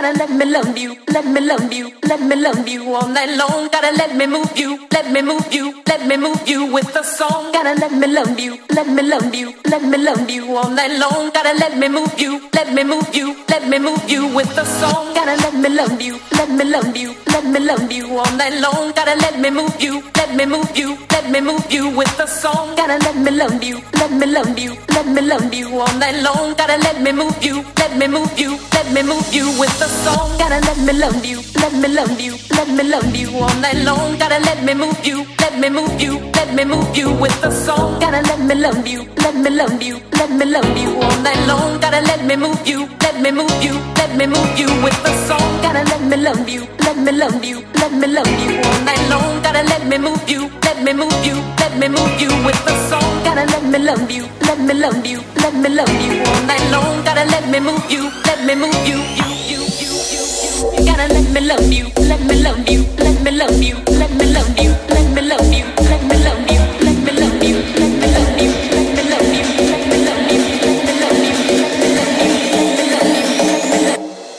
gotta let me love you, let me love you, let me love you all night long. Gotta let me move you, let me move you, let me move you with a song. Gotta let me love you, let me love you, let me love you all night long. Gotta let me move you, let me move you, let me move you with a song. Gotta let me love you, let me love you, let me love you all night long. Gotta let me move you, let me move you, let me move you with a song. Gotta let me love you, let me love you, let me love you all night long. Gotta let me move you, let me move you, let me move you with the song. Gotta let me love you, let me love you, let me love you all night long. Gotta let me move you, let me move you, let me move you with the song. Gotta let me love you, let me love you, let me love you all night long. Gotta let me move you, let me move you, let me move you with the song. Gotta let me love you, let me love you, let me love you all night long. Gotta let me move you, let me move you, let me move you with the song. Gotta let me love you, let me love you, let me love you all night long. Gotta let me move you, let me move you, you. Gotta let me love you, let me love you, let me love you, let me love you, let me love you, let me love you, let me love you, let me love you, let me love you, let me love you, let me love you, let me love you, let me love you, let me love you,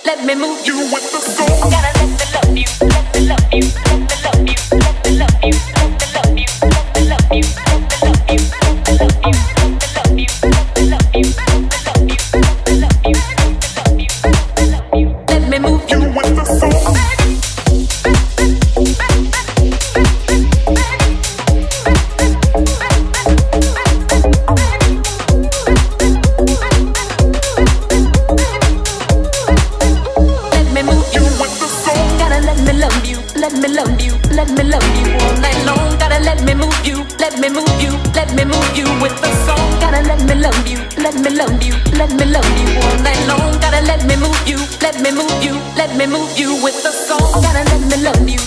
let me move you with the soul. Gotta let me love you, let me love you, let me love you, let me love you, let me love you, let me love you, let me love you,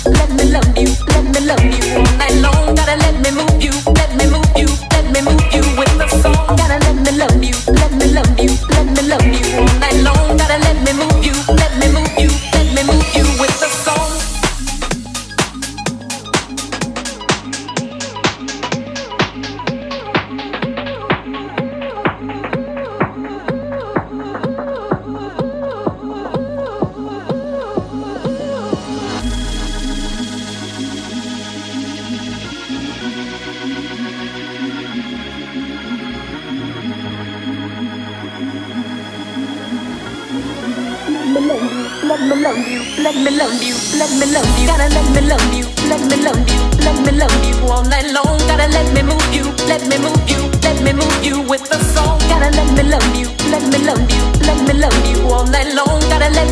let me love you, let me love you, let me love you. Gotta let